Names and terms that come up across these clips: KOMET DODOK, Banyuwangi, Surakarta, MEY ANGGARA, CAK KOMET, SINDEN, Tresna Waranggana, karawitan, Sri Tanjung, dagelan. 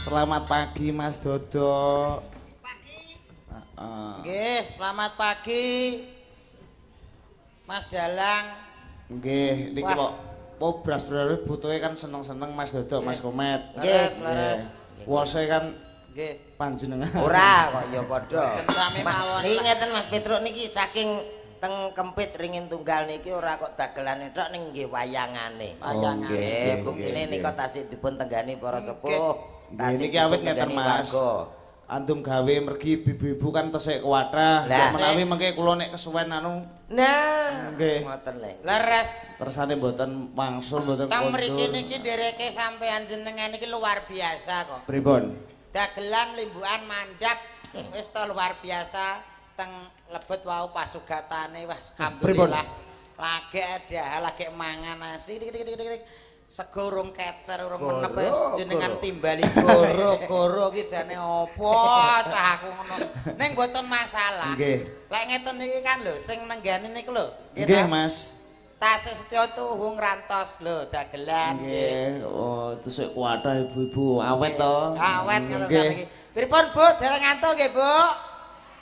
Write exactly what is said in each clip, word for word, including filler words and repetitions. Selamat pagi Mas Dodo. Pagi. Uh, Nggih, selamat pagi Mas Dalang. Nggih, niki kok po bras brare butuhe kan seneng-seneng Mas Dodo, Mas Komet. Nggih, leres. Puase kan nggih panjenengan. Ora kok ya padha. Kentame mawon. Niki ngeten Mas Petruk niki saking teng Kempit ringin tunggal niki ora kok dagelane tok ning nggih wayangane. Wayangane buktine nika tasih dipun tenggani para sepuh. Tasih niki awit ngeten Mas. Antum gawe mergi ibu-ibu kan tesik kuwatrah. Menawi mengke kula nek kesuwen anu. Nah, nggih. Ngoten le. Leres. Persane mboten wangsul mboten kondur. Teng mriki niki dereke sampean jenengan niki luar biasa kok. Pripun? Dagelan limbukan mandhap wis to luar biasa. Teng lebet wau pasugatane wis alhamdulillah lagi ada lagi mangan asli sego urung kecer urung menep jenengan timbali goro-goro iki jane apa cah aku ngono ning mboten masalah nggih lek ngeten iki kan lho sing nenggane niku lho nggih Mas Tasih Setyo Tuhu ngrantos lho dagelan nggih oh tusuk kuwathah ibu-ibu awet to awet ngono sakniki pripun Bu dereng ngantuk nggih Bu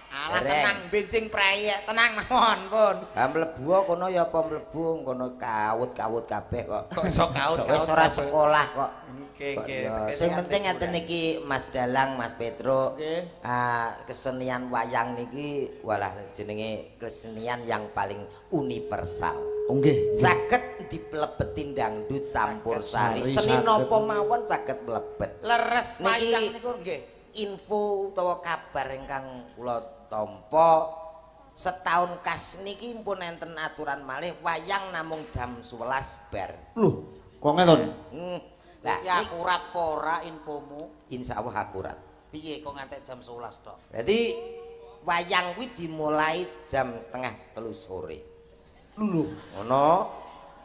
Alah tenang benjing prayek, tenang mawon pun. Ha mlebu kono ya apa mlebu kono kawut-kawut kabeh kok. Kok iso kawut wis ora sekolah kok. Nggih nggih. Sing penting ngeten niki Mas Dalang, Mas Petruk. Ah kesenian wayang niki walah jenenge kesenian yang paling universal. Nggih. Saged diplebeti dangdut campur sari. Seni napa mawon saged mlebet. Leres wayang niku nggih. Info utawa kabar ingkang kula Tompo setahun kas niki pun enten aturan malih wayang namung jam sebelas bar. Loh, kok ngeten? Heeh. Lah, akurat apa ora infomu? Insyaallah akurat. Piye kok nganti jam sebelas tok? Dadi wayang kuwi dimulai jam setengah telu sore. Lho, ngono.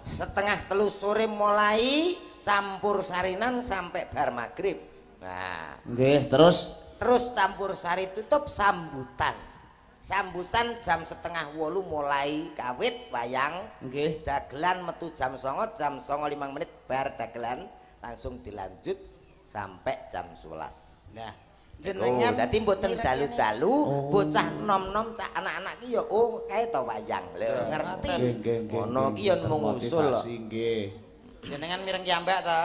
Setengah telu sore mulai campur sarinan sampai bar magrib. Nah, nggih, terus terus campur sari tutup sambutan sambutan jam setengah wolu mulai kawit wayang okay. Dagelan metu jam songo jam songo limang menit bar dagelan langsung dilanjut sampai jam sebelas nah jenengan dadi mboten dalu-dalu bocah nom-nom cak anak-anak ki ya oh kae to wayang lho ngerti ngono ki ya mung usul nggih jenengan mireng jambak to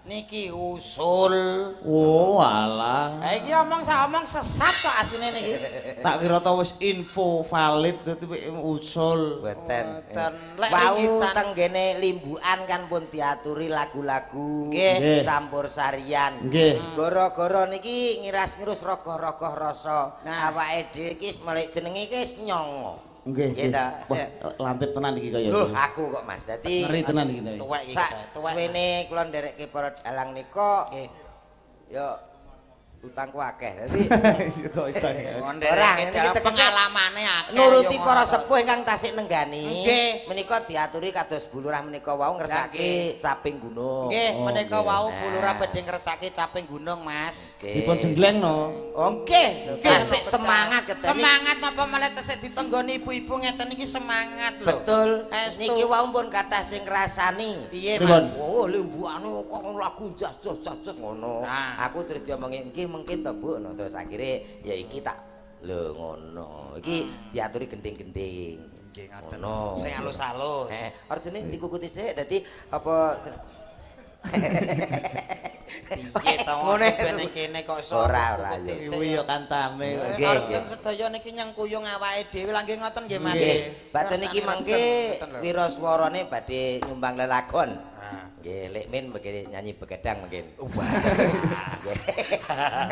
niki usul. Oh alah. Ha iki omong sak omong sesat kok asine niki. Tak kira to wis info valid dadi usul. Mboten. Lek iki tenggene limbukan kan pun diaturi lagu-lagu campur sarian. Nggih. Gara-gara niki ngiras-ngirus rogoh-rogoh rasa awake dhewe iki melek jenenge iki wis nyongo. Nggih. Wah, lantip tenan iki kaya. Lho, aku kok Mas. Dadi ngeri tenan iki. Tuwek iki. Suwene kula nderekke para dalang nika nggih. Ya utangku akeh. Dadi kok utang. Ora iki pengalamane akeh. Nuruti para sepuh ingkang tasik nenggani. Nggih. Menika diaturi kados bulurah menika wau ngresaki caping gunung. Nggih, menika wau bulurah badhe ngresaki caping gunung, Mas. Dipun jenglengno. Nggih. Tasik semangat keteni. Semangat napa malah tasik ditenggoni ibu-ibu ngeten iki semangat lho. Betul. Niki wau pun kathah sing ngrasani. Piye, Mas? Oh, limbukane kok lagu jas-jas ngono. Aku terus diomongi iki mungkin to Bu no terus akhire ya iki tak lho ngono. Iki diaturi gending-gending. Nggih ngaten. Sing alus-alus. Heh, arjine dikukuti sik dadi apa piye to ngene kene kok iso ora ora kuwi ya kancane nggih arjen sedaya niki nyang kuyung awake dhewe lha nggih ngoten nggih Mas baten niki mangke wiraswarane badhe nyumbang lelagon nggih lek men mengke nyanyi begedang mungkin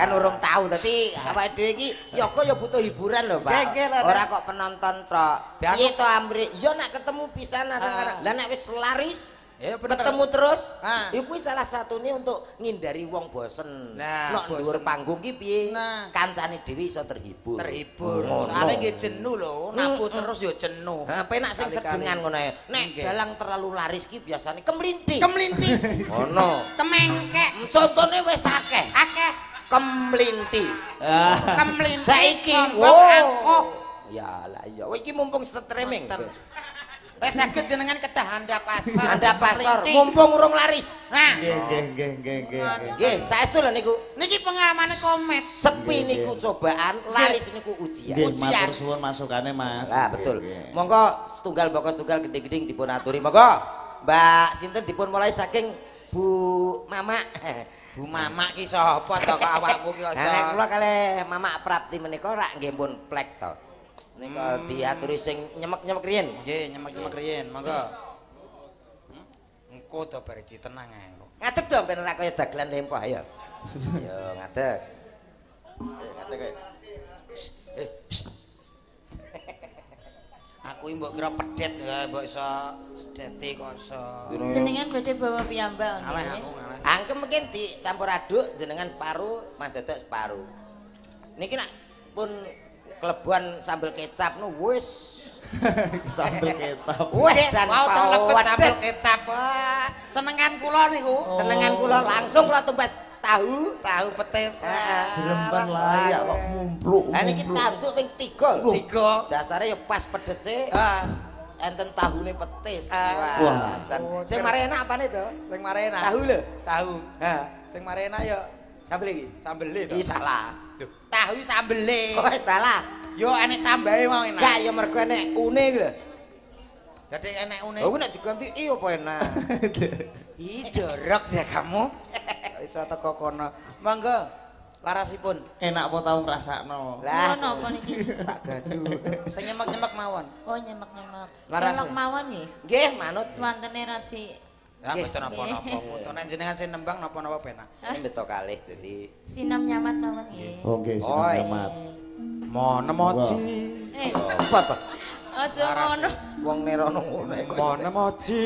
kan urung tahu dadi awake dhewe iki ya kok ya butuh hiburan lho Pak ora kok penonton tok piye to amrih ya nek ketemu pisan arek lha nek wis laris ya, ketemu terus, ah. Iku salah satunya untuk ngindari wong bosen. Nah, nek dhuwur panggung ki piye? Nah. Kancane dhewe iso terhibur. Terhibur. Soale nggih jenuh lho, napu terus ya jenuh. Ha, penak sing sedengan ngono ae. Nek dalang terlalu laris ki biasane kemlinting. Kemlinting. Ngono. Temengkek. Contone wis akeh. Akeh kemlinti. Kemlinti. Saiki wong angkuh. Ya lah iya. Iki mumpung streaming. Wes saged jenengan kedah handap pasar. Handap pasar mumpung urung laris. Nah. Nggih nggih nggih nggih. Nggih, saestu lho niku. Niki pengalamane Komet. Sepi niku cobaan, laris niku ujian. Nggih, matur suwun masukane, Mas. Lah betul. Monggo setunggal bokos setunggal gedhe-gedhing dipun aturi. Monggo Mbak sinten dipun mulai saking Bu Mamak. Bu Mamak ki sapa to kok awakmu ki kok. Nek kula kalih Mamak Prapti menika rak nggih pun plek to. Nika diaturi sing nyemek-nyemek riyen. Nggih, nyemek-nyemek riyen. Monggo. Engko to bare iki tenang ae kok. Ngadeg to ben ora kaya dagelan lempoh ya. Ya ngadeg. Ngadeg kowe. Aku iki mbok kira pedet ya, mbok iso sedete kok iso. Jenengan badhe bawa piyambak nggih. Angkem mungkin dicampur aduk jenengan separuh, Mas Dodok separuh. Niki nak pun kelebuan sambal kecap nu wis sambal kecap wis mau telepet sambal kecap senengan kula niku senengan kula langsung kula tumbas tahu tahu petis diremban layak kok mumpluk ha niki tanduk ping tiga tiga dasare ya pas pedese enten tahune petis wah sing mari enak apane to sing mari enak tahu lho tahu ha sing mari enak ya sambel iki sambele to salah tahu sambele. Oh salah. Yo enek cambahe mau enak. Enggak ya mergo enek une iki lho. Dadi enek une. Lha ku nek diganti i apa enak. Ih jorok ya kamu. Kok iso teko kono. Monggo larasipun. Enak apa tau ngrasakno. Lah ngono niki. Tak gaduh. Sing nyemek-nyemek mawon. Oh nyemek-nyemek. Larasipun mawon nggih. Nggih manut swantene radi. Ya mboten napa-napa, mboten jenengan sing nembang napa-napa penak. Beto kalih dadi sinam nyamat mawon nggih. Oh nggih sinam nyamat. Mono moji. Eh apa to? Aja ngono. Wong nerono ngono iku. Mono moji.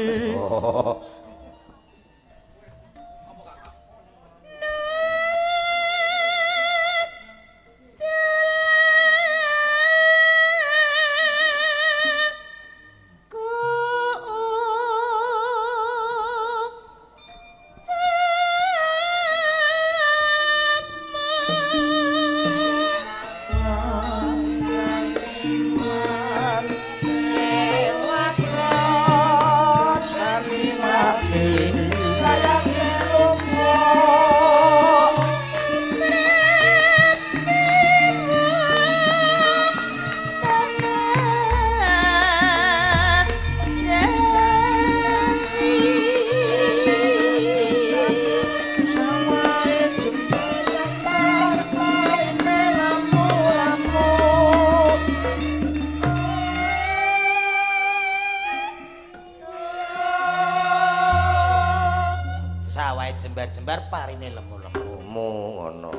Jembar parine lemu-lemu ngono.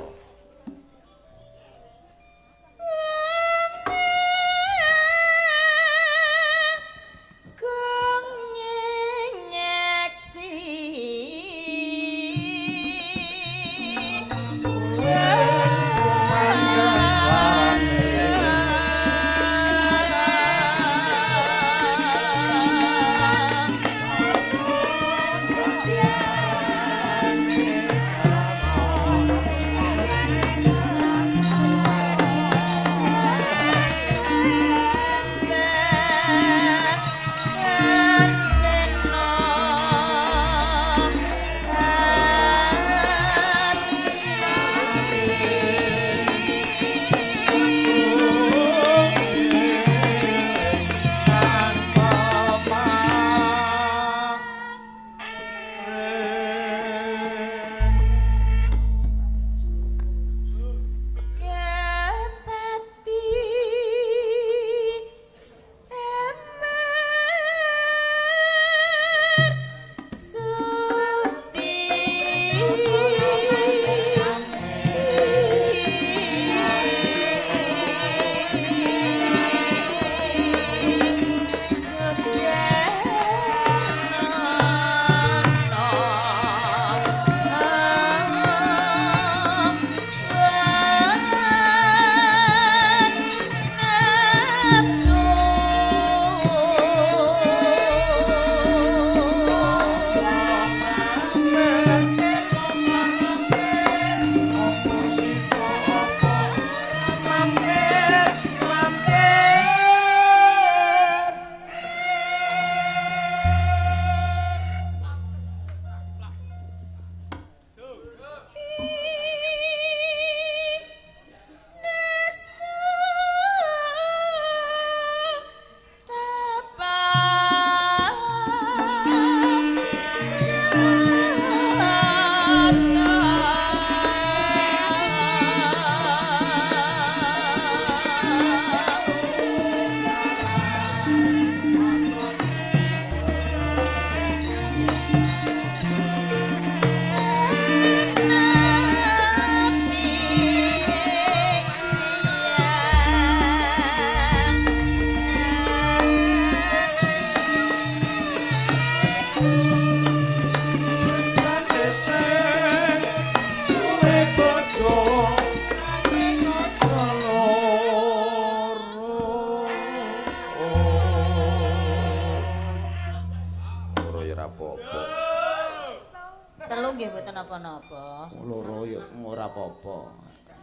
napa-napa. Loro ya ora apa-apa.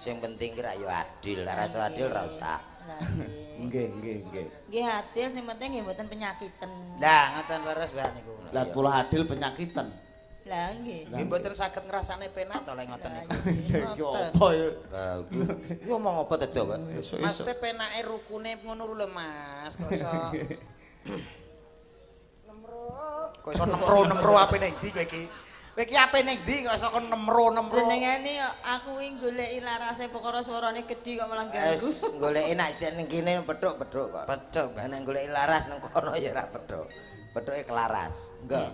Sing penting ki ra ya adil, ra rasa adil ra usah. Nggih, nggih, nggih. Nggih adil sing penting nggih mboten penyakiten. Lah ngoten leres Mbak niku. Lah kula adil penyakiten. Lah nggih. Nggih mboten saged ngrasane penak to lek ngoten niku. Iki apa ya? Lah iki omong apa tedo kok. Mas te penake rukune ngono lho Mas, kok iso. Nemrut. Kok iso nemro-nemro apene ndi kowe iki? Iki ape ning ndi kok iso nemro-nemro. Jenengane aku kuwi goleki larase perkara swarane gedhi kok malah ganggu. Wis goleki nak jek ning kene pedhok-pedhok kok. Pedhok nek goleki laras nang kono ya ora pedhok. Pedhoke kelaras. Enggak.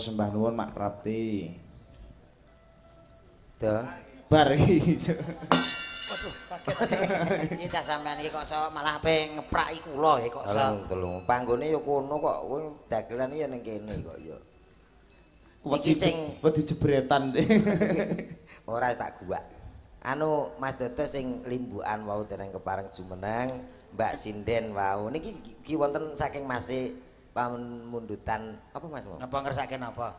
Sembah nuwun Mak Prapti. Duh, bar iki. Waduh, kaget. Iki tak sampean iki kok iso malah ape ngepraki kula ya kok iso. Lho, panggone ya kono kok kowe dagelan ya ning kene kok ya. Iki sing wedi jebretan. Ora tak guwak. Anu Mas Dodo sing limbukan wau dereng kepareng Jumeneng, Mbak Sinden wau. Niki iki wonten saking masih pamundutan apa Mas? Napa ngersakaken apa?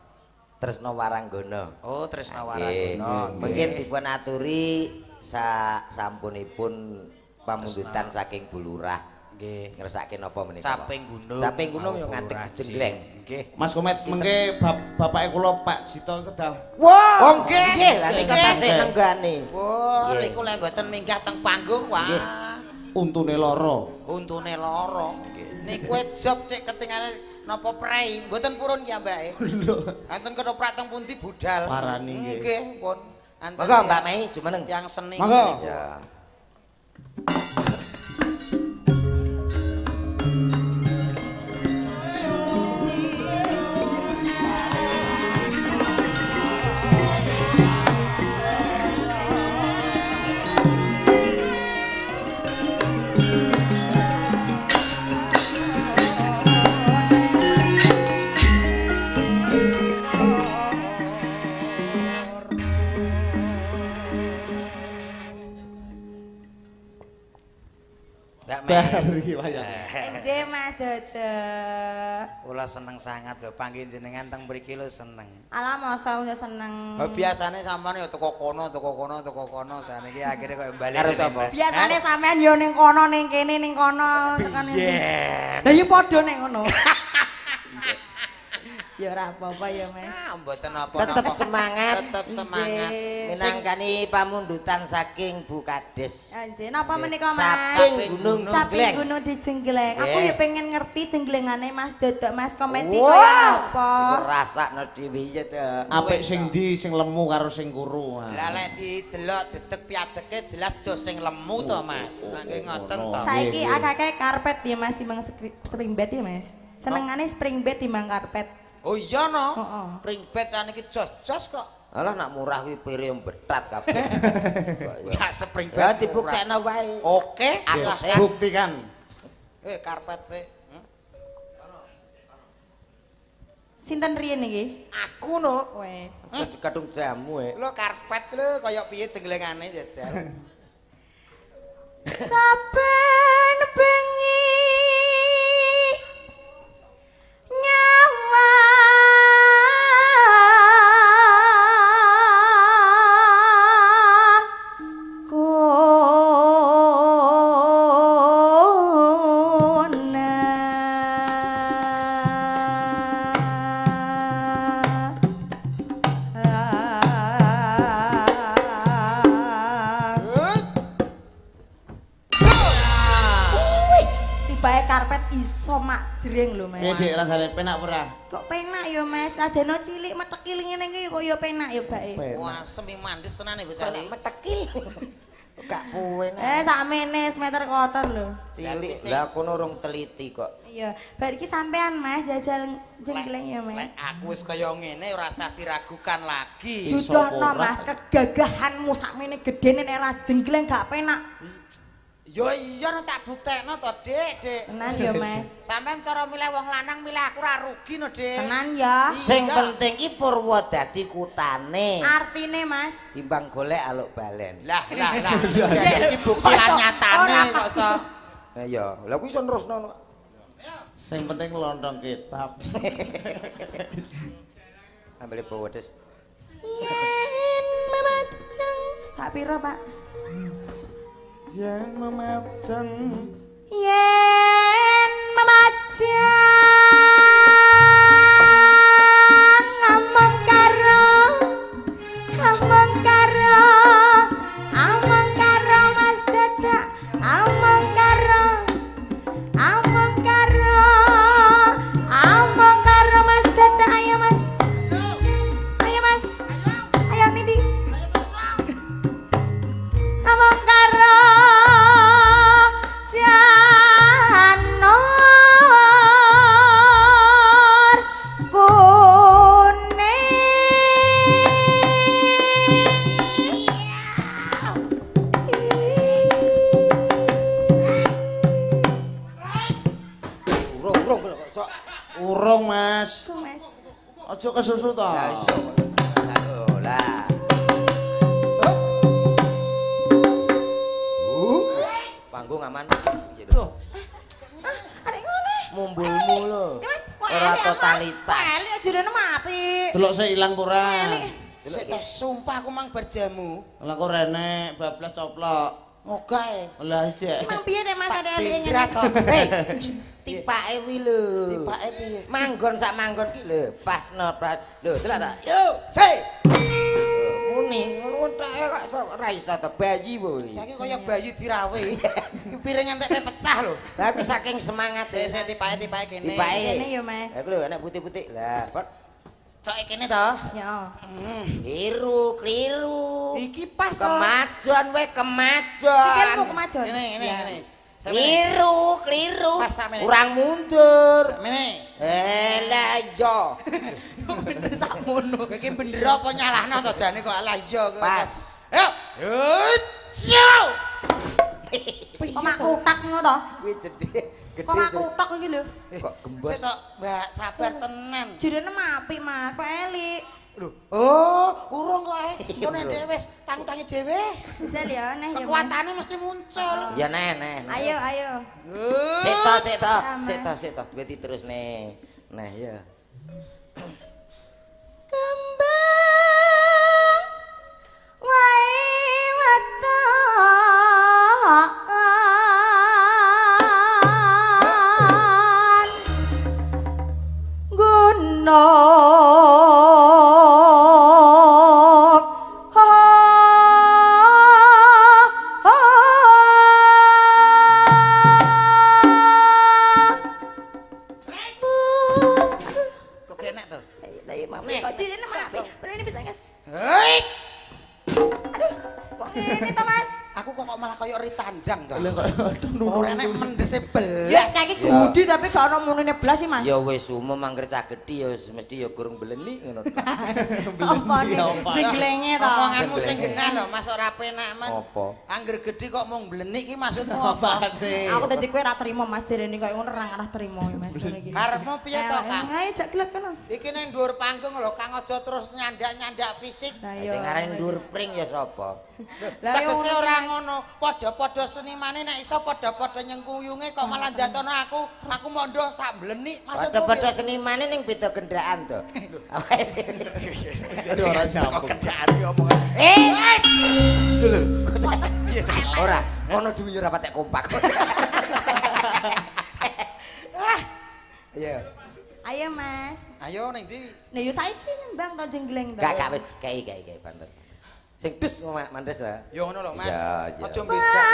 Tresna Waranggana. Oh, Tresna Waranggana. Mungkin dipun aturi sa sampunipun pamundutan saking Bu Lurah. Nggih. Ngersakaken apa menika? Caping Gunung. Caping Gunung yo ngantek jenggleng. Nggih. Mas Komet mengke bapake kula Pak Sito kedah. Wah. Nggih. Nggih, lha nika tasih nenggane. Wah, niku lek mboten minggah teng panggung wae. Untune loro. Untune loro. Niku job nek ketinggalan napa prei, mboten purun ya Mbak. Lho. Anten ketoprak teng pundi budal. Parani nggih. Nggih, pun. Anten. Monggo Mbak Mei jumeneng. Yang seni. Monggo. Ya. Enjih Mas Dodo. Kula seneng sangat lho panggih jenengan teng mriki lho seneng. Ala masa yo seneng. Lah biasane sampean yo teko kono, teko kono, teko kono saniki akhire koyo bali. Karo sapa? Biasane sampean yo ning kono, ning kene, ning kono, tekan ning. Lah yo padha nek ngono. Ya ora apa-apa ya Mas. Ah mboten apa-apa. Tetep semangat, tetep semangat. Minangkani pamundutan saking Bu Kades. Nggih, napa menika Mas? Caping Gunung. Caping Gunung dijenggleng. Aku ya pengen ngerti jenglengane Mas Dodo Mas Kometi kaya apa. Ngrasakno dhewe ya to. Apik sing ndi sing lemu karo sing kuru. Lah lek didelok detek piadeke jelas jo sing lemu to Mas. Nggih ngoten to. Saiki akeh karpet ya Mas timbang spring bed ya Mas. Senengane spring bed timbang karpet. Oh iya no, spring bed saniki jos-jos kok. Alah nak murah kuwi pire mbetat kabeh. Ya spring bed. Ya dibuktekno wae. Oke, aku buktikan. Eh karpet sik. Sinten riyen iki? Aku no. Weh. Kadung jamu e. Lho karpet lho kaya piye jenglengane jajal. Saben bengi nyawa bisa majreng lho Mas. Iki rasane penak ora? Kok penak ya Mas? Adeno cilik metekil ngene iki kok ya penak ya bake. Wah, semi manis tenan e bocah iki. Metekil. Gak kuwen. Eh sakmene meter kotor lho. Cilik. Lah kono urung teliti kok. Iya, bar iki sampean Mas jajal jenggleng ya Mas. Lek aku wis kaya ngene ora usah diragukan lagi. Dudono Mas kegagahanmu sakmene gedene nek ra jenggleng gak penak. Yo iya no tak buktekno to, Dik, Dik. Tenan ya, Mas. Sampeyan cara milih wong lanang milih aku ora rugi no, Dik. Tenan ya. Sing penting iki purwa dadi kutane. Artine, Mas, timbang golek aluk balen. Lah, lah, lah. Iki bukti lan nyatane kok iso. Ha iya, lha kuwi iso nerusno. Sing penting lontong kecap. Ambele pedes. Yen memaceng. Tak pira, Pak? Yen memaceng, yen memaceng, ngomong karo, ngomong karo, ngomong karo Mas Dada, ngomong karo, ngomong karo, ngomong karo Mas Dada, ayo Mas, ayo Mas, ayo Nidi, ngomong karo. Urung Mas. Mas. Aja kesusu to. Lah iso. Lah. Uh. Panggung aman. Lho. Ah, arek ngene. Mumbulmu lho. Ora totalitas. Elik jurene apik. Delok sik ilang ora. Elik. Sumpah aku mang berjamu. Lah kok renek bablas coplok. Moga e. Lah iki. Mang piye nek Mas ada eling ngene kok. Hei, tipake wi lho. Tipake piye? Manggon sak manggon ki lho, pasno pras. Lho, delok ta? Yo, se. Muni ngono tok kok ora iso to bayi kuwi. Saiki kaya bayi dirawe. Piring entek pecah lho. Lah aku saking semangat e se tipake-tipake kene. Tipake kene yo Mas. Lah lho enek putih-putih. Lah, coke kene to? Iya. Hmm, biru, kliru. Iki pas to. Kemajon we, kemajon. Sikilmu kemajon. Ngene, ngene, ngene. Biru, kliru. Kurang mundur. Sakmene. Eh, la yo. Bener sakmono. Kowe iki bener apa nyalahno to jane kok la yo kowe. Pas. Ayo. Yo. Kok mak kutak ngono to? Kuwi jedhe. Kok aku tok iki lho. Kok gembos. Sik tok, Mbak, sabar tenan. Jenenge apik, Mas. Kok elik. Lho, oh, urung kok ae. Ngono dhewe wis tanggung-tanggung dhewe. Jajal ya neh ya. Kekuatane mesti muncul. Ya neh neh. Ayo ayo. Sik tok, sik tok, sik tok, sik tok. Wis diterusne. Nah, ya. Kembang wae wetok. Nok ha ha kok enak tuh lagi mami kok cilin mami boleh ini bisa ngas hei aduh kok ini tuh Mas aku kok kok malah kayak ritanjang tuh orang enak mendesnya belas sakit gudi tapi gak ada munginnya belas sih Mas ya wes umum anggar cagedi ya mesti ya kurang beleni apa nih jenglengnya tau omonganmu sing genah loh Mas ora penak man anggar gede kok mau beleni ini maksudmu apa aku tadi kue ra terima Mas dari ini kok yang orang arah terima ya Mas karena piye toh Kang ayo jak gelek kan ini yang dur panggung loh Kang ojo terus nyandak-nyandak fisik sekarang dur pring ya sopo terus orang ngono podo-podo senimane nek iso podo-podo nyengkuyunge kok malah jatono aku aku mondho sak blenik maksudku podo-podo senimane ning beda kendaraan to ora nyambung kendaraan yo omongan eh ora ngono duwe ora patek kompak ayo ayo Mas ayo ning ndi lha yo saiki nyembang to jenggleng to gak gak wis kei kei kei banter sing dus mandes ta ya ngono lho Mas aja beda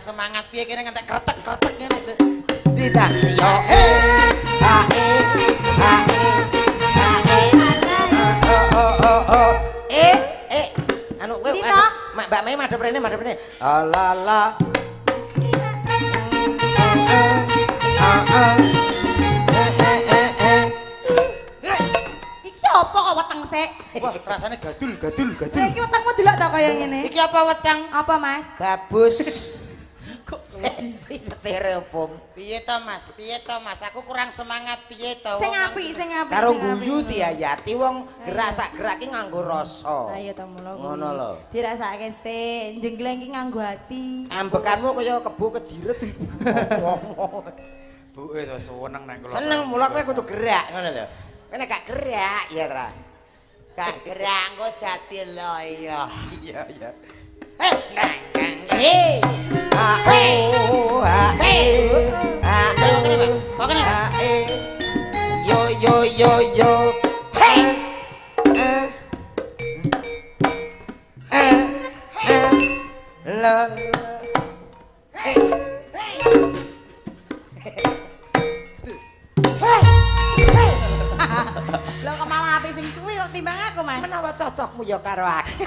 Semangat piye kene ngantek kretek-kretek ngene aja. Tidak yo e a e a e a e o o o e e anu kowe Mbak Mei madhep rene madhep rene. La la a a e e e iki apa kok weteng sik? Wah rasane gadul gadul gadul. Iki wetengmu delok ta kaya ngene. Iki apa weteng? Apa Mas? Gabus. Stereopom. Piye to Mas? Piye to Mas? Aku kurang semangat piye to. Sing apik, sing apik. Karo guyu diayati wong gerak sak gerak ki nganggo rasa. Lah iya to mulo. Ngono lho. Dirasake sik, jengleng ki nganggo ati. Ambekanmu kaya kebo kejiret. Buke to seneng nek kula. Seneng mulo kowe kudu gerak ngono lho. Kowe nek gak gerak ya tra. Gak gerak engko dadi loyo. Iya iya. Eh nang nang eh. Ae, ae, ae, pokoknya Pak, yo yo yo yo, hei, eh, eh, eh, la, eh, hei, hei, lo kemalah habis sing kuwi kok timbang aku Mas? Menawa cocokmu ya karo aku.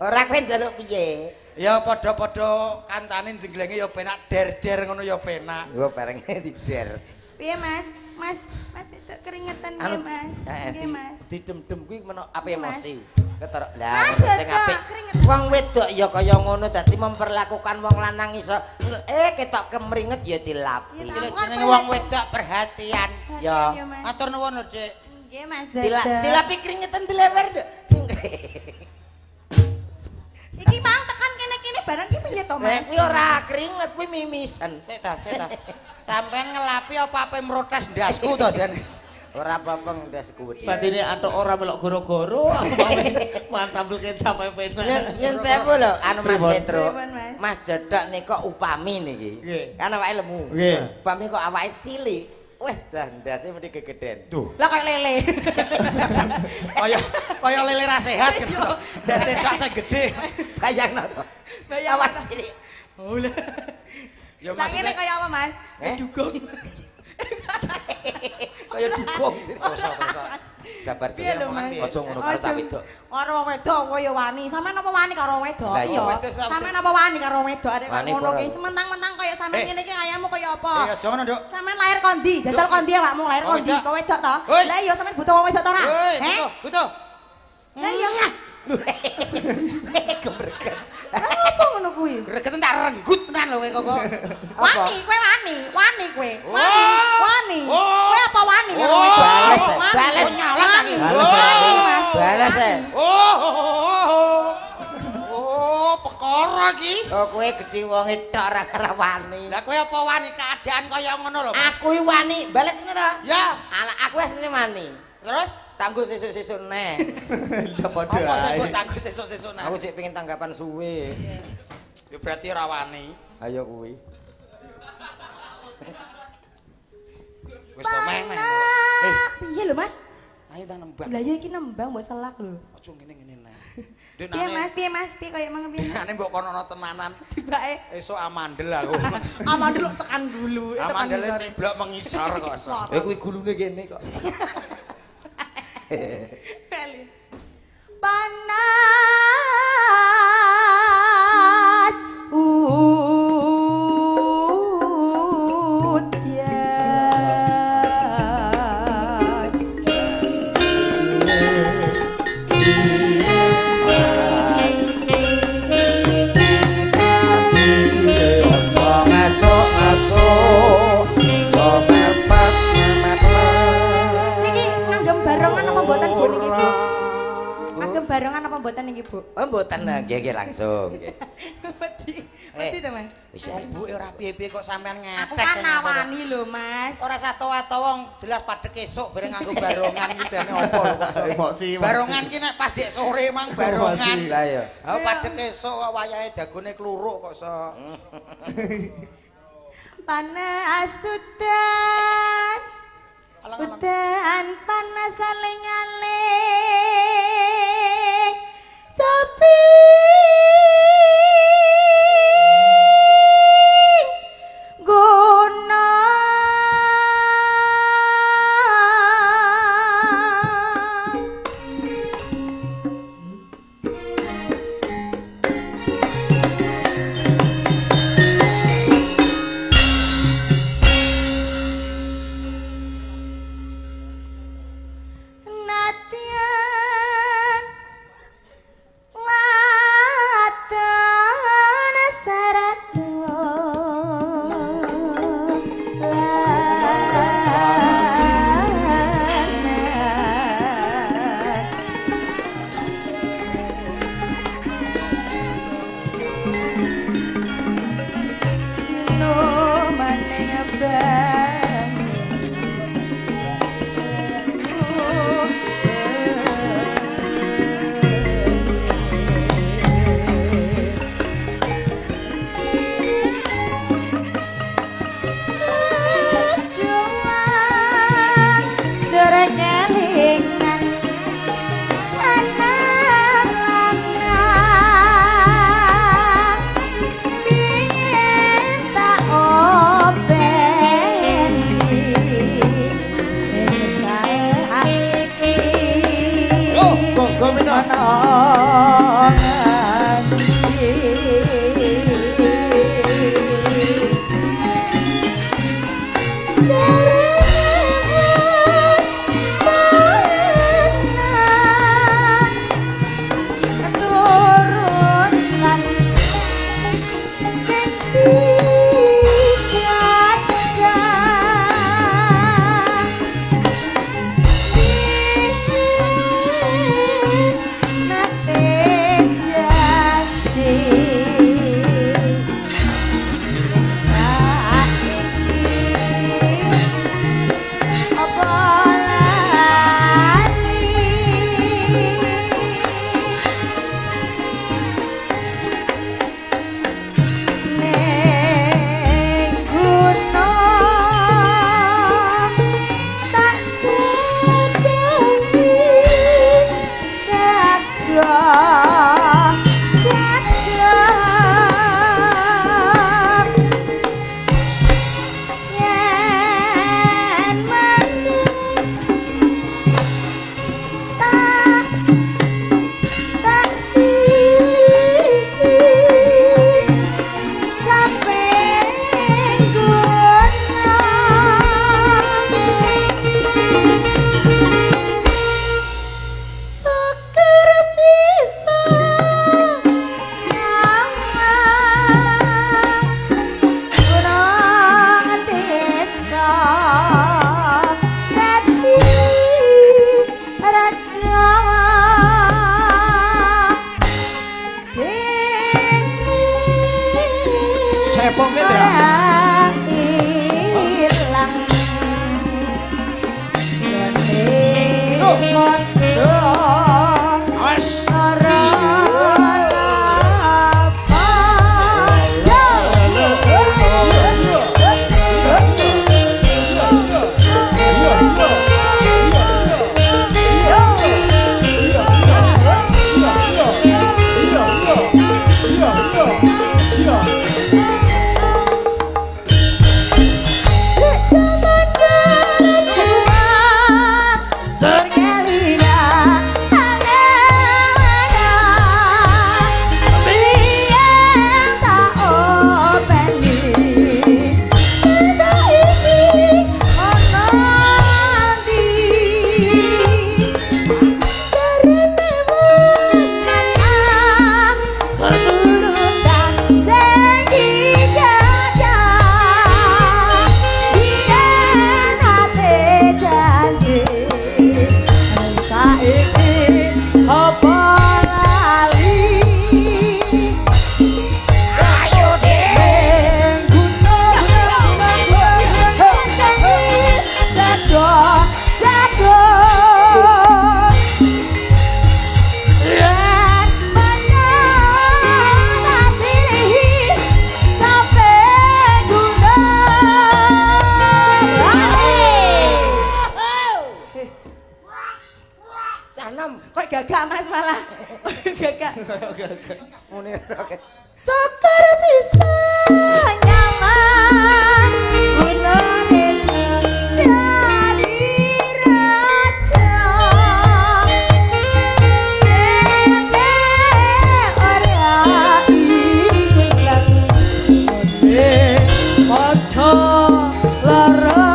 Ora kowe njaluk piye? Ya padha-padha kancane jenglenge ya penak der-der ngono ya penak. Yo barenge dider. Piye Mas? Mas, Mas keringetan nggih Mas. Nggih Mas. Didem-dem kuwi menok ape emosi. Keterok lah sing apik. Wong wedok ya kaya ngono dadi memperlakukan wong lanang iso eh ketok kemringet ya dilapi. Iki jenenge wong wedok perhatian. Ya. Matur nuwun lho, Dik. Nggih Mas. Dilapi keringetan dilewer, Dik. Iki mang tekan kene-kene barang iki piye to Mas? Kuwi ora keringet kuwi mimisan. Sik ta, sik ta. Sampeyan ngelapi apa ape mrotes ndasku to jane. Ora apa-apa ndasku wedi. Batine antuk ora melok goro-goro aku mau sambel kecap ae penak. Nyun sewu lho anu Mas Petro. Mas Dedok nek kok upami niki. Kan awake lemu. Upami kok awake cilik. Weh dah ndase mesti gegeden. Duh. Lah kaya lele. Kaya kaya lele ra sehat gitu. Ndase tok sing gedhe. Bayangno to. Bayang awak cilik. Oh lho. Ya Mas. Lah ngene kaya apa Mas? Dugong. Kaya dugong. Koso-koso. Sabar piye omongan piye? Aja ngono karo cah wedok. Karo wong wedok kaya wani. Sampeyan apa wani karo wedok? Iya. Sampeyan apa wani karo wedok? Arek ngono ki sementang-mentang kaya sampeyan ngene iki ayammu kaya apa? Iya, aja ngono, Nduk. Sampeyan lahir kondi, jajal kondi awakmu lahir kondi kok wedok to? Lah iya sampeyan butuh wong wedok to ora? Heh, butuh. Lah iya lah. Kebreget. Apa ngono kuwi? Greget tak renggut tenan lho kowe kok. Wani, kowe wani, wani kowe. Wani, wani. Kowe apa wani karo wedok? Bales, bales. Bales, bales. Oh, oh, oh, perkara iki. Oh, kowe gedhi wonge tok ora karo wani. Lah kowe apa wani keadaan kaya ngono lho? Aku iki wani, bales ngono to? Ya. Ala aku wis wani. Terus tangguh sesuk-sesuk neh. Ya padha ae. Apa sesuk tangguh sesuk-sesuk neh? Aku sik pengin tanggapan suwe. Ya berarti ora wani. Ha ya kuwi. Wis to meh meh. Eh, piye lho Mas? Ayo ta nembang. Lah ya iki nembang mbok selak lho. Aja ngene-ngene neh. Piye Mas, piye Mas, piye koyo mangke piye? Nek mbok kono ana tenanan. Tibake esuk amandel aku. Amandel tekan gulu. Amandel ceblok mengisor kok. Eh kuwi gulune kene kok. Panas udyan masuk masuk comepat niki nganggem barongan apa mboten Bu niki Bu? Barengan apa mboten niki Bu? Oh mboten nggih nggih langsung nggih. Mesti to, Mas. Wis ibuke ora piye-piye kok sampean ngetek. Aku kan nawani lho, Mas. Ora satowa-towa jelas padhek esuk bareng nganggo barongan iki jane opo lho kok emosi. Barongan ki nek pas dek sore mang barongan. Lah ya. Ha padhek esuk kok wayahe jagone kluruk kok sok. Panas asudan. Udan panas aling-aling. Tapi Tergelina Canom. Kok gagak mas malah. Gagak. Sokar bisa nyaman guna desa dari raja. Keke orang hilang kode moco lara.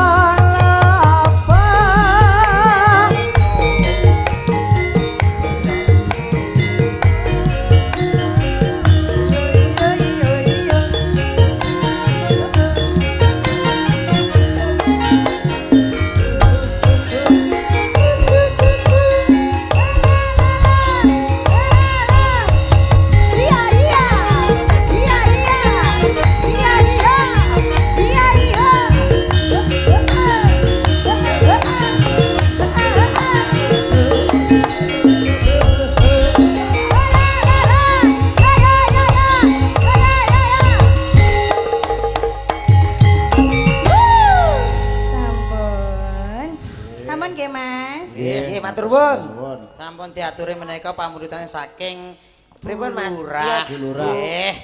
Diaturi menaikkan pamuritannya saking pripun mas lurah nggih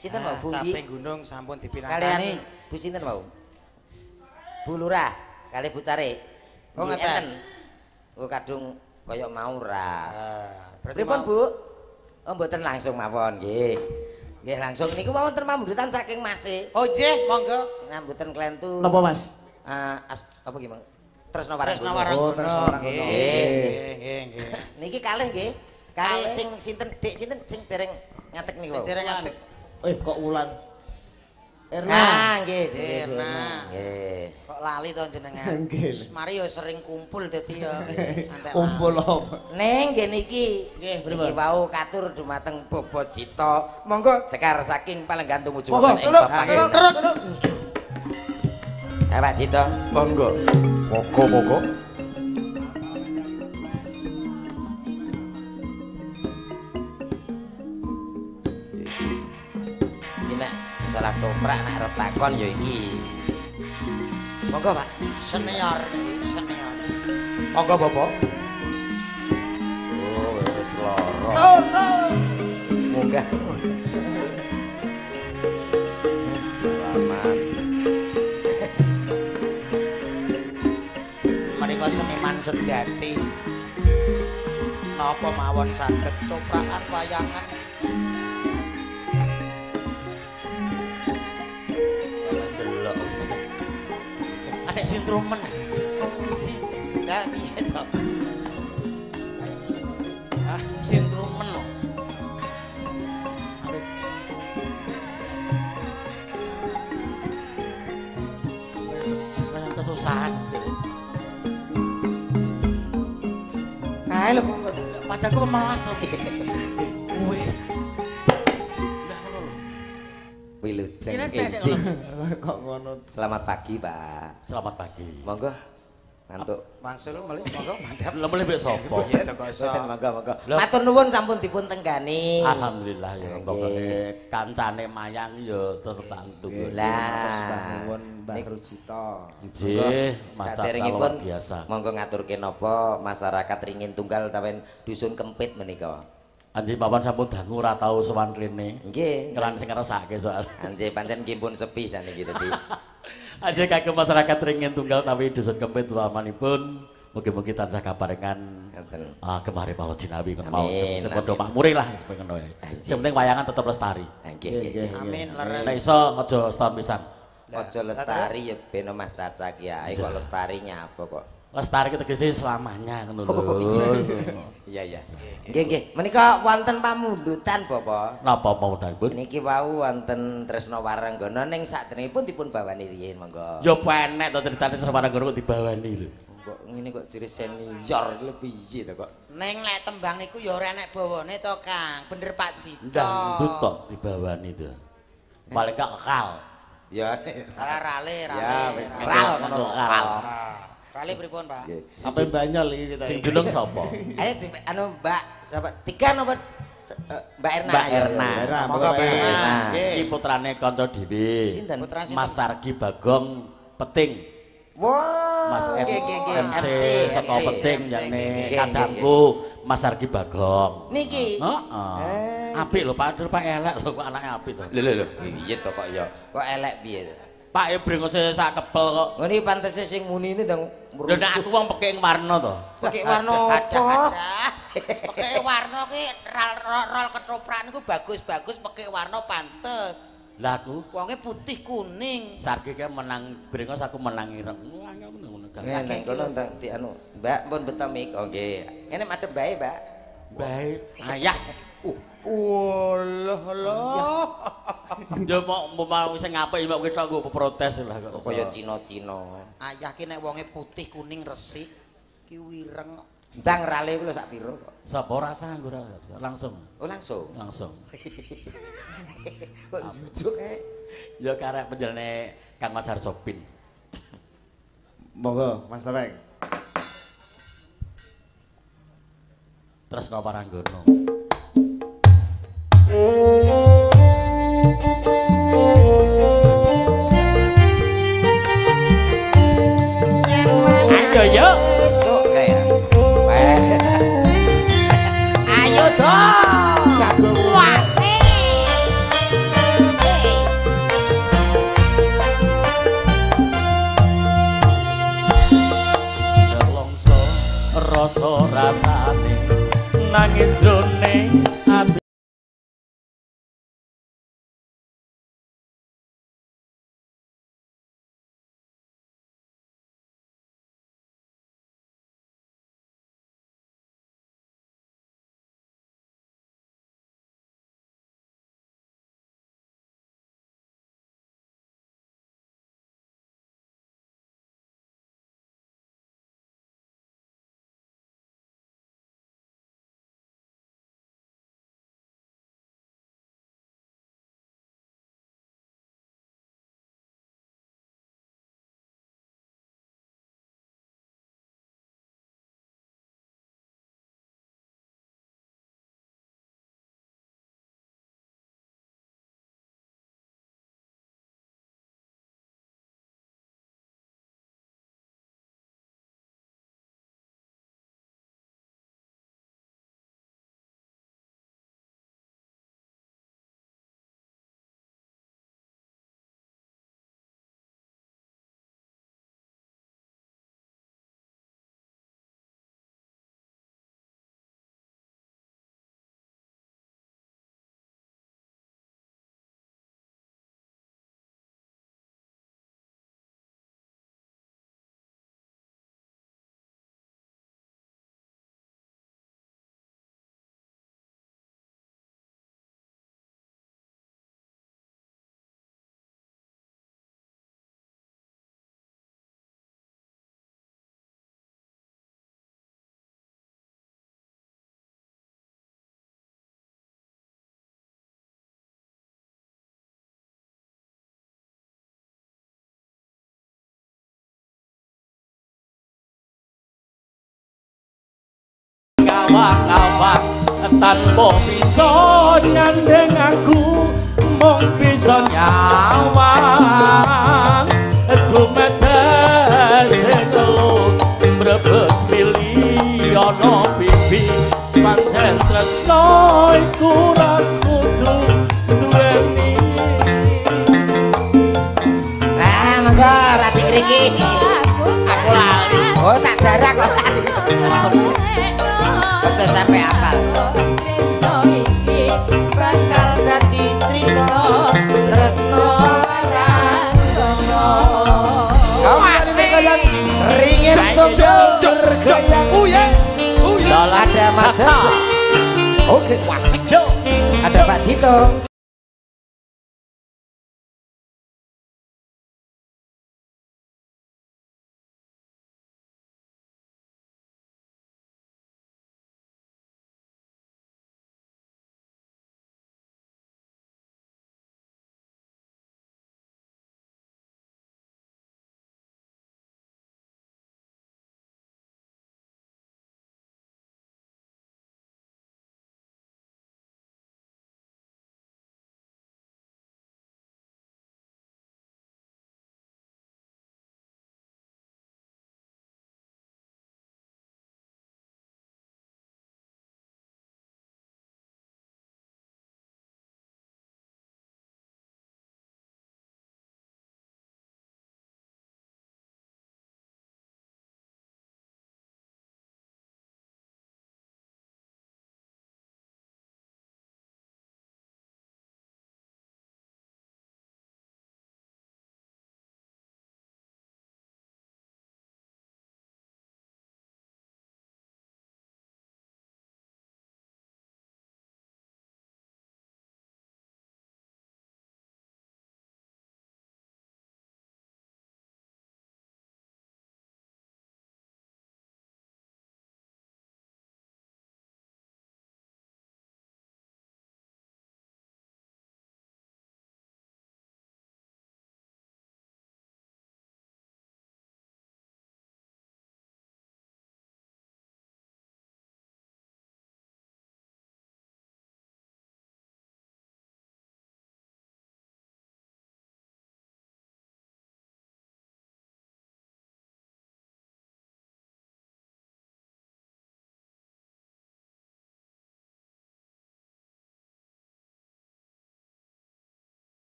sinten Mbak Bu Caping Gunung sampun dipinangkani Bu sinten Mbak Bu Lurah kalih Bu Carik oh ngeten kok kadung kaya mau ra pripun Bu oh mboten langsung mawon nggih nggih langsung niku wonten pamuritan saking Mas e oh nggih monggo mboten klentu napa Mas apa gimana Tresno Waranggono. Tresno Waranggono. Nggih, nggih, nggih. Niki kalih nggih. Kalih sing sinten Dik sinten sing dereng ngatek niku. Sing dereng ngatek. Eh kok Wulan. Erna. Ah nggih, Erna. Nggih. Kok lali to jenengan? Wis mari yo sering kumpul dadi yo. Kumpul apa? Ning nggih niki. Niki wau katur dumateng Bobocito. Monggo cekar saking Palenggan tumuju wonten ing Bapak. Eh Pak Cito, monggo. Moko moko. Iki nek salah toprak nek arep takon ya iki. Monggo Pak, senior, senior. Monggo Bapak. Oh, wis lara. Oh, no. Munggah. Selamat. Seniman sejati napa mawon saged toprakan wayangan delok anek sintrumen komisi ndak piye to ah sintrumen lho arep kesusahan ayo kok pacarku pemalas lho. Wis. Udah ngono lho. Wilujeng enjing. Kok ngono. Selamat pagi, Pak. Selamat pagi. Monggo. Ngantuk. Mangsul melih monggo mandhap. Lha melih mbek sapa? Monggo, monggo. Matur nuwun sampun dipun tenggani. Alhamdulillah ya nggih. Kancane mayang ya terbantu. Lah, nuwun Mbah Rujito. Nggih, matur biasa. Monggo ngaturke napa masyarakat Ringin Tunggal Tawen Dusun Kempit menika. Anjing papan sampun dangu ora tau sowan rene. Nggih, kelan sing ngrasake soal. Anjing pancen nggih pun sepi jan iki tadi. Aja kagem masyarakat Ringin Tunggal Tawi Dusun Kempit lamanipun mugi-mugi tansah kaparengan kemari Paul Jinawi men mau sepodo makmure lah sing ngono ya. Sing penting wayangan tetep lestari. Nggih. Amin leres. Nek iso aja setahun pisan. Aja lestari ya ben Mas Caca Kiai kok lestari nyapa kok. Lestari tegese selamanya ngono lho. Iya iya. Nggih nggih. Menika wonten pamundutan Bapak. Napa pamundutanipun? Niki wau wonten Tresno Waranggono ning saderengipun dipun bawani riyin monggo. Ya penek to critane Tresno Waranggono kok dibawani lho. Kok ngene kok jere senior lebih piye to kok. Ning lek tembang niku ya ora enek bawane to Kang. Bener Pak Cito. Ndut to dibawani to. Paling gak kekal. Ya rale rale. Ya wis kekal ngono kekal. Rale pripun Pak? Sampai banyol iki kita. Sing dunung sapa? Ayo anu Mbak sapa? Tiga nomor Mbak Erna. Mbak Erna. Monggo Mbak Erna. Iki putrane kanca dhewe. Mas Sargi Bagong Peting. Mas M C saka Peting jane kadangku Mas Argi Bagong. Niki. Heeh. Apik lho Pak Dur, Pak elek lho kok anake apik to. Lho lho lho. Piye to kok ya. Kok elek piye to? Pak e brengose sak kepel kok. Lho niki pantese sing munine ndang merusuh. Lho nek aku wong peking warna to. Peking warna apa? Peking warna ki rol ketoprak niku bagus-bagus peking warna pantes. Lah aku wonge putih kuning. Sarge kae menang brengos aku menang ireng. Ngono ngono gak. Nang kono ndi anu, Mbak pun beto mik. Oh nggih. Ngene madhep bae, Mbak. Bae. Ayah. Uh. Walah lah. Ya mok mau sing apik mok kita nggo protes lah kok. Kaya Cina-Cina. Ayah ki nek wonge putih kuning resik ki wireng. Ndang rale ku lho sak pira kok. Sapa ora sanggo ora langsung. Oh langsung. Langsung. Kok jujuk e. Ya karek penjelene Kang Mas Harsopin. Monggo Mas Tepeng. Tresna Paranggono. Ayo yuk. Rasa rasane nangis jroning ati ngawak-ngawak tanpa bisa nyandeng aku mung bisa nyawang dumetes kelo mrebes mili ana pipi pancen tresno iku ra kudu duweni ah monggo rati mriki aku lali oh tak jarak kok aja sampai hafal tresno iki bakal dadi trita tresno Paranggono kawase ringin tumjur goyang uyeng uyeng ada mata oke wasik yo ada Pak Cito.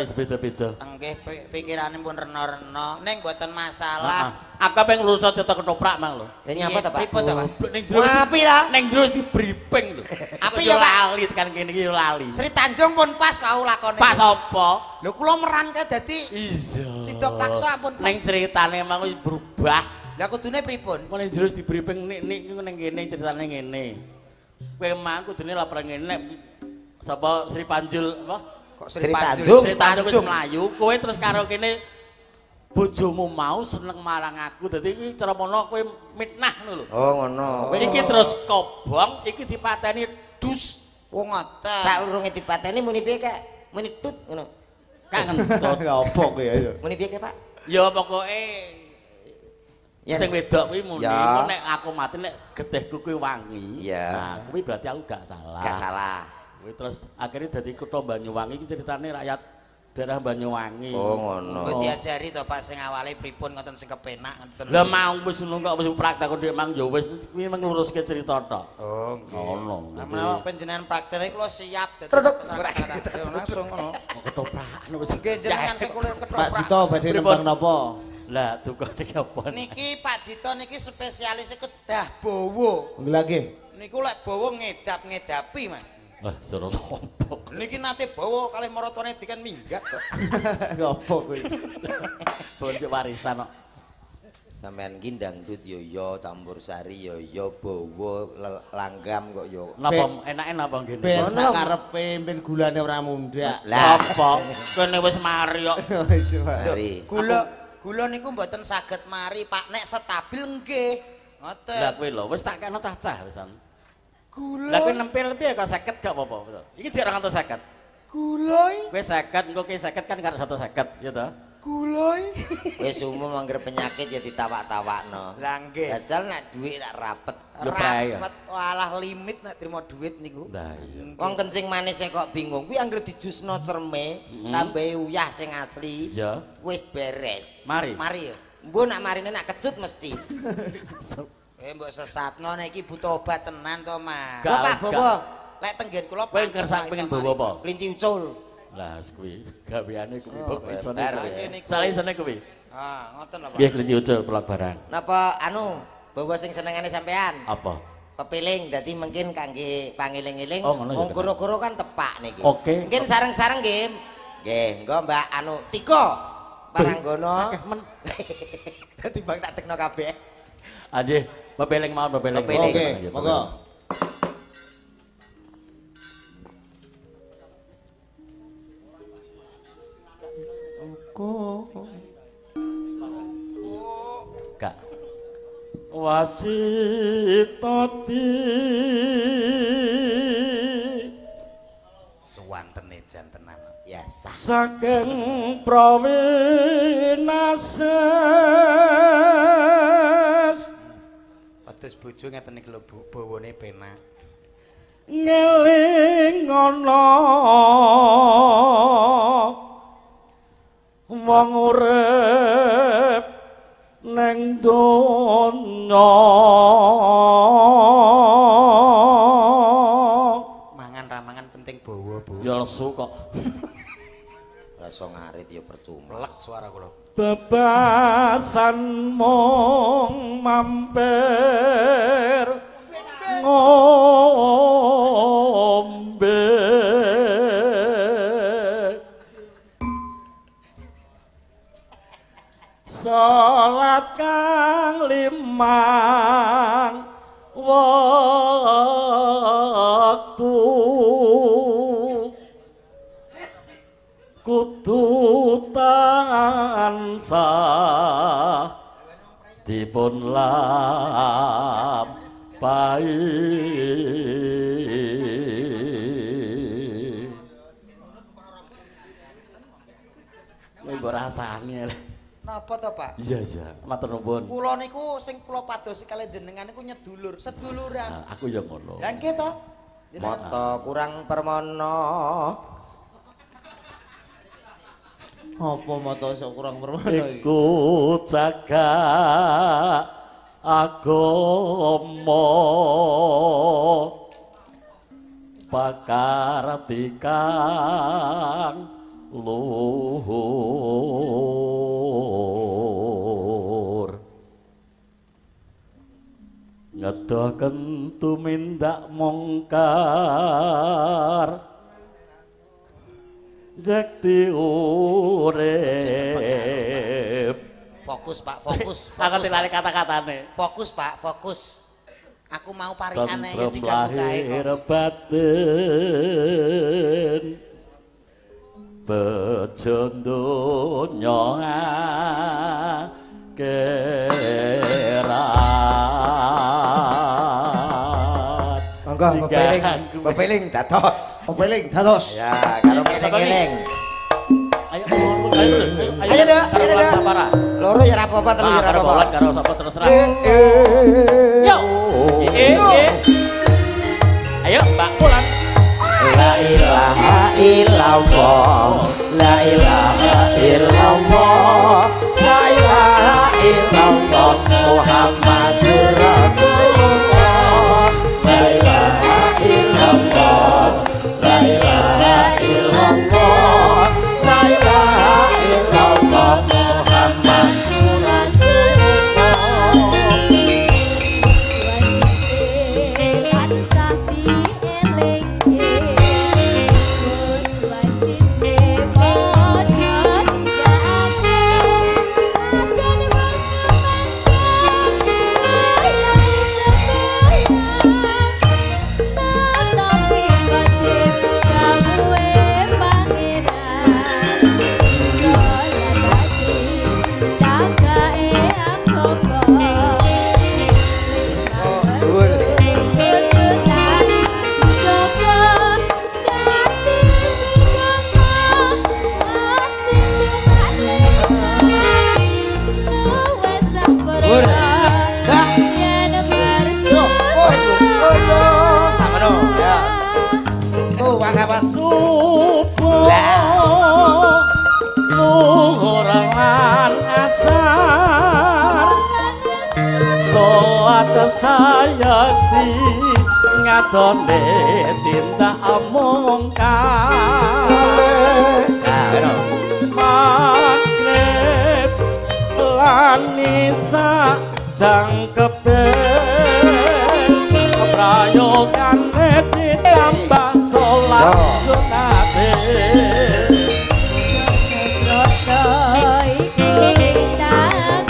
wis beda-beda. Nggih, pikirane pun rena-rena. Ning mboten masalah. Aku ping nglucut cetok ketoprak mang lho. Lah nyapa ta, Pak? Pripun ta, Pak? Ning jero. Api ta? Ning jero di briefing lho. Api ya lali kan kene iki lali. Sri Tanjung pun pas wau lakone. Pas apa? Lho kula meranke dadi iya. Sidok paksa ampun. Ning critane mang wis berubah. Lah kudune pripun? Ning jero di briefing nik nik ning kene critane ngene. Kowe mang kudune lapor ngene. Sapa Sri Panjul apa? Kok Sri Tanjung? Sri Tanjung wis mlayu, kowe terus karo kene bojomu mau seneng marang aku. Dadi iki cara mono kowe mitnah ngono lho. Oh, ngono. Iki terus kobong, iki dipateni dus. Oh, ngoten. Saurunge dipateni muni piye, Kak? Muni tut ngono. Kak ngentut. Apa kowe ya? Muni piye, Pak? Ya pokoke sing wedok kuwi muni nek aku mati nek gedehku kuwi wangi. Nah, kuwi berarti aku gak salah. Gak salah. Terus akhirnya dari kutha Banyuwangi ceritanya rakyat daerah Banyuwangi. Oh ngono. Kok diajari to Pak sing awale pripun ngoten sing kepenak ngoten. Lah mau wis nunggu wis praktek kok mang ya wis kuwi ngluruske cerita tok. Oh nggih. Ngono. Menawa panjenengan praktekne kula siap dadi langsung ngono. Ketoprakan wis nggih jenengan sing kula ketoprak. Pak Jito badhe nembang napa? Lah tukane apa? Niki Pak Jito niki spesialis kedah bawa. Nggih nggih. Niku lek bawa ngedap-ngedapi Mas. Wah, suruh lompok. Niki nate bawa kali marotone diken minggat kok. Apa kuwi? Bonjok warisan kok. Sampeyan ki ndangdut yo yo, campursari yo yo, bawa langgam kok yo. Napa enake napa ngene? Ben sak karepe ben gulane ora mundhak. Lah apa? Kene wis mari kok. Wis mari. Gula gula niku mboten saged mari, Pak. Nek stabil nggih. Ngoten. Lah kuwi lho wis tak kena tah cah wisan. Lah kowe nempel piye kok seket gak apa-apa to. Iki jek dua ratus lima puluh. Kuloi. Kowe seket engko kowe seket kan karo seratus lima puluh ya to. Kuloi. Wis umum anggere penyakit ya ditawak-tawakno. Lah nggih. Jajal nek dhuwit tak rapet. Rapet walah limit nek trimo dhuwit niku. Lah iya. Wong kencing manis e kok bingung kuwi anggere dijusno cerme, tambahi uyah sing asli. Iya. Wis beres. Mari. Mari ya. Mbok nak marine nak kecut mesti. Eh mbok sesatno nek iki butuh obat tenan to, Mas. Lho Pak Bowo, lek tenggen kula pengen kersak pengen bawa apa? Linci ucul. Lah kuwi gaweane kuwi kok isone. Sale isone kuwi. Ah, ngoten lho Pak. Nggih linci ucul pelabaran. Napa anu bawa sing senengane sampean? Apa? Pepiling dadi mungkin kangge pangeling-eling. Wong goro-goro kan tepak niki. Oke. Mungkin sareng-sareng nggih. Nggih, engko Mbak anu Tiko Paranggono. Akeh men. Dadi bang tak tekno kabeh. Anjih. Bebeleng mau bebeleng. Oke, monggo. Oke. Kak. Wasitati. Suwantene jan tenan. Ya sah. Saking Prawinasa. Terus bojo ngeten iki lho bawane penak ngeling ana wong urip nang donya mangan ramangan penting bawa Bu ya lesu kok rasa ngarit ya percuma lek suara kula bebasan mong mampir ngombe salat kang limang waktu kudu tansah dipun lampahi nggo rasane napa to Pak iya iya matur nuwun kula niku sing kula padosi kalian jenengan niku nyedulur seduluran aku ya ngono lha nggih to mata kurang permono. Apa mata sok kurang permono iki? Iku jaga agama pakartikan luhur ngedoken tumindak mongkar yakti urip. Fokus Pak, fokus. Aku tilali kata-katane. Fokus Pak, fokus. Aku mau parian aja tiga lahir batin bejo donya kerat monggo bepeling bepeling dados bepeling dados ya kalau bepeling ayo ayo ayo dah ayo dah loro ya apa-apa terus ya apa-apa karo sapa terus ra yo. Eh, eh. Ayo Mbak pulang. La ilaha illallah, la ilaha illallah, la ilaha illallah Muhammadur Rasulullah, la ilaha illallah, la ilaha illallah, la ilaha illallah Muhammadur Rasulullah. Saya di ngadone tindak mongkar magrib lanisa jangkepe prayogane ditambah sholat sunate ngadone tindak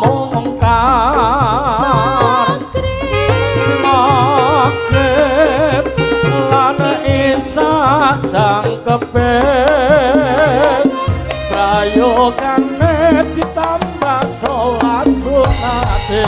mongkar magrib lan isa jangkepe prayogane ditambah sholat sunate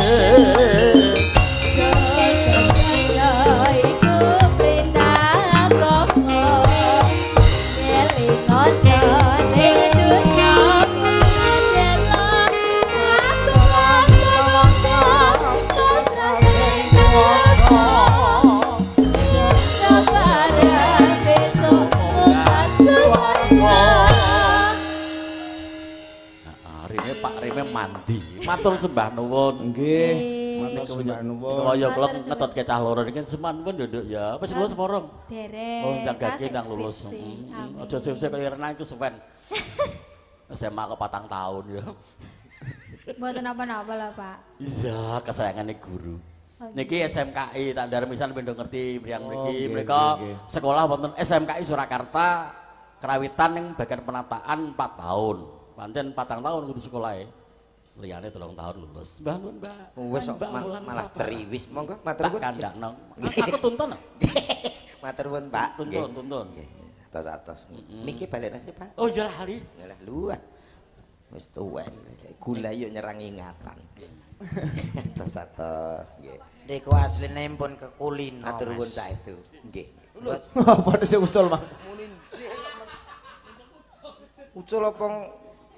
Matur sembah nuwun. Nggih. Matur sembah nuwun. Kaya kula ngetot kecah loro niki semanten nduk ya. Wis lulus porong. Dereng. Oh, ndang gage ndang lulus. Aja sip-sip kaya renang iku sepen. S M A ke patang tahun ya. Mboten napa-napa lho, Pak. Iya, kesayangane guru. Niki S M K I tak darmisan pindho ngerti mriyang mriki. Mereka sekolah wonten S M K I Surakarta Kerawitan yang bagian penataan empat tahun. Pancen empat tahun kudu sekolahe. Liyane tiga tahun lulus. Mbah nuwun, Mbak. Wis malah ceriwis monggo matur nuwun. Tak kandakno. Aku tuntun. Matur nuwun, Pak. Tuntun, tuntun. Atas-atas. Niki balik nasi, Pak. Oh, jalah hari. Jalah luwih. Wis tuwek. Gula yo nyerang ingatan. Atas-atas nggih. Niku asline pun kekulino. Matur nuwun saestu. Nggih. Apa sing ucul, Mang? Ucul apa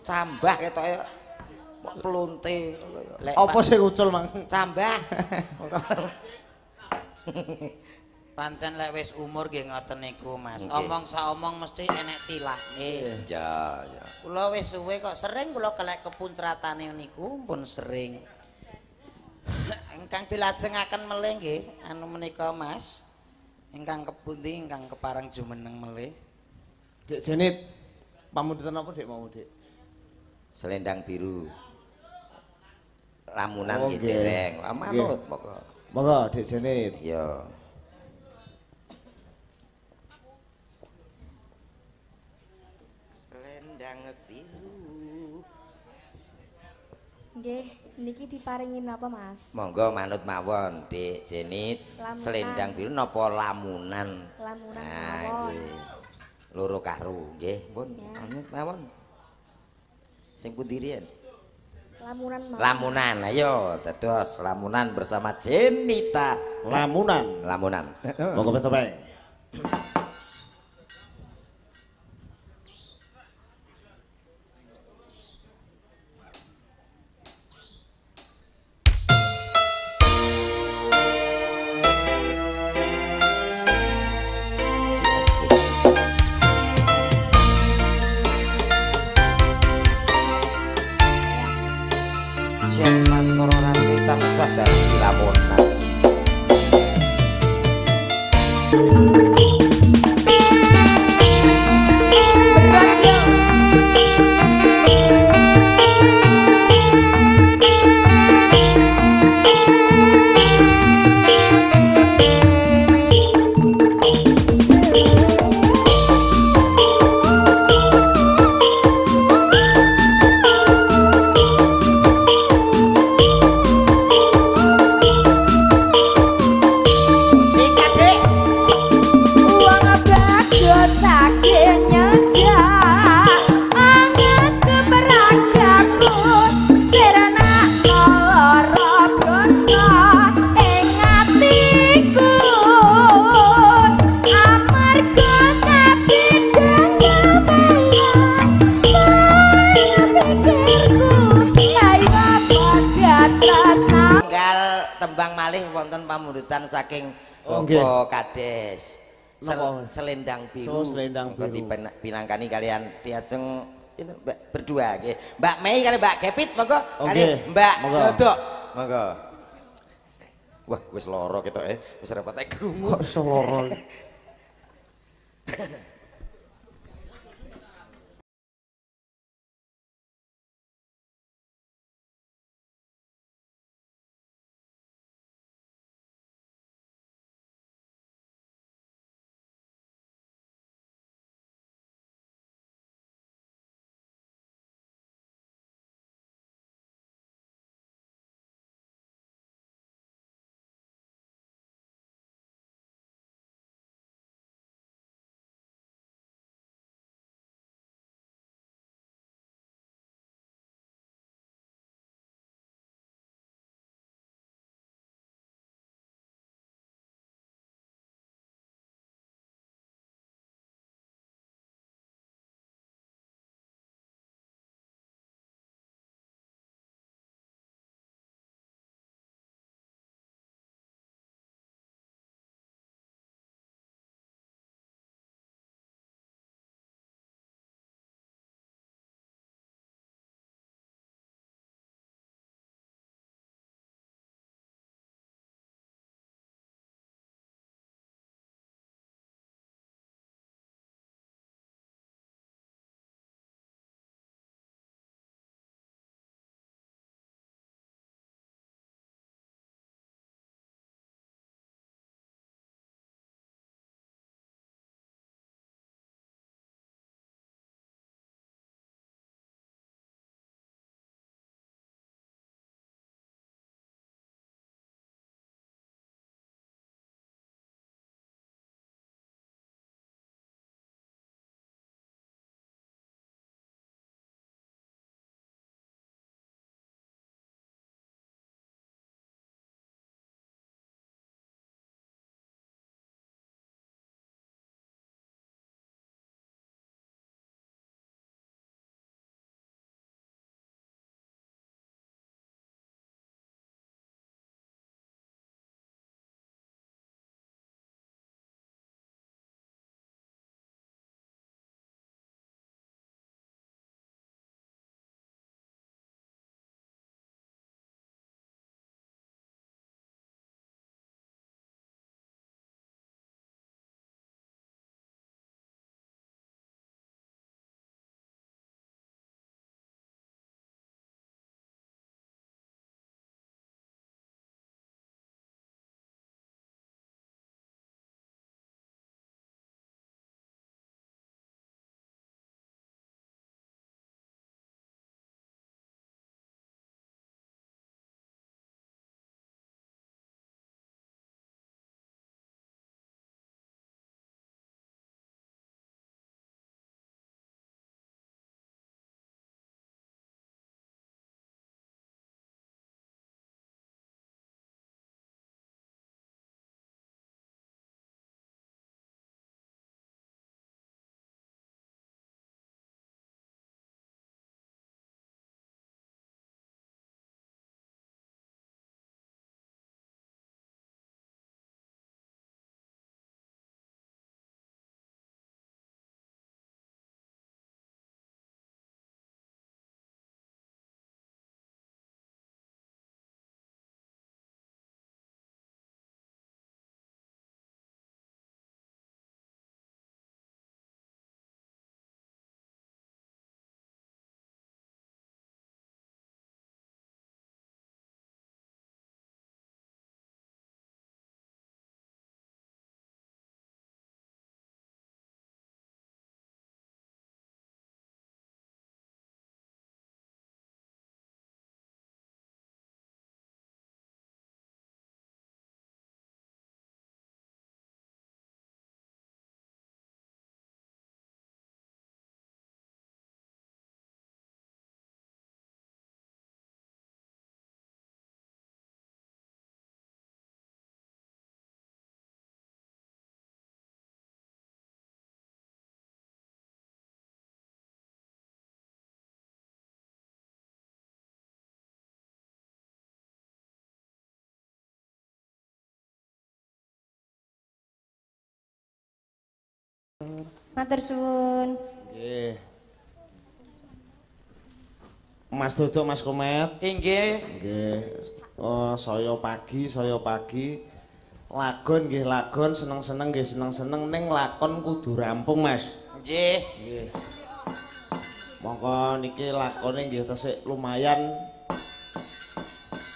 cambah ketoke plonte. Apa sing ucul, Mang? Cambah. Pancen lek wis umur nggih ngoten niku, Mas. Omong sak omong mesti enek tilake. Ya, ya. Kula wis suwe kok sering kula kelek kepuncratane niku pun sering. Ingkang dilajengaken melih nggih anu menika, Mas. Ingkang kepundi ingkang kepareng jumeneng melih. Dek Jenit, pamudhutan apa Dek mau, Dek? Selendang biru. Ramunan nggih, Dereng. Manut monggo. Monggo Dek Jenit. Ya. Nggih, niki diparingi napa, Mas? Monggo manut mawon, Dik Jenit. Selendang biru napa lamunan? Lamunan mawon. Loro karo, nggih, pun manut mawon. Sing pundi riyen? Lamunan mawon. Lamunan, ayo dados lamunan bersama Jenita. Lamunan, lamunan. Monggo beto bae. Saking Opo Kades selendang biru pinangkani kalian tiajeng berdua Mbak Mei kali Mbak Kepit monggo kali Mbak Dodok monggo. Wah wis loro ketok e wis repot ae krungu kok iso loro. Matur suwun. Nggih. Mas Duduk, Mas Komet. Nggih. Nggih. Oh, saya pagi, saya pagi. Lagon nggih, lagon seneng-seneng nggih, seneng-seneng ning lakon kudu rampung, Mas. Nggih. Nggih. Monggo niki lakone nggih tesik lumayan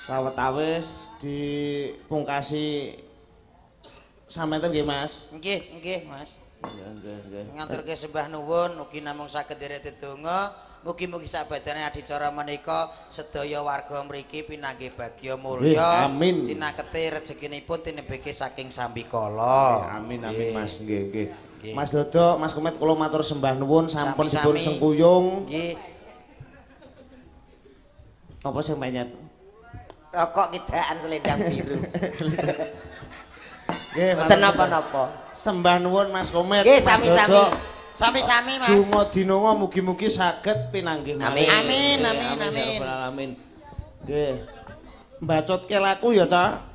sawetawis dipungkasi sampeyan nggih, Mas. Nggih, nggih, Mas. Ngaturke sembah nuwun, mugi namung saged derete donga, mugi-mugi sabadane adicara menika sedaya warga mriki pinanggih bagya mulya. Amin. Cinakete rejekinipun tinebeke saking sambikala. Amin amin Mas. Nggih nggih. Mas Dodok, Mas Komet kula matur sembah nuwun sampun dipun sengkuyung. Nggih. Apa sing banyak? Rokok kidakan selendang biru. Nggih, mboten napa-napa. Sembah nuwun Mas Komet. Nggih, sami-sami. Sami-sami, Mas. Donga dinonga mugi-mugi saged pinanggih. Amin. Amin, amin, amin. Amin. Nggih. Mbacotke laku ya, Cak.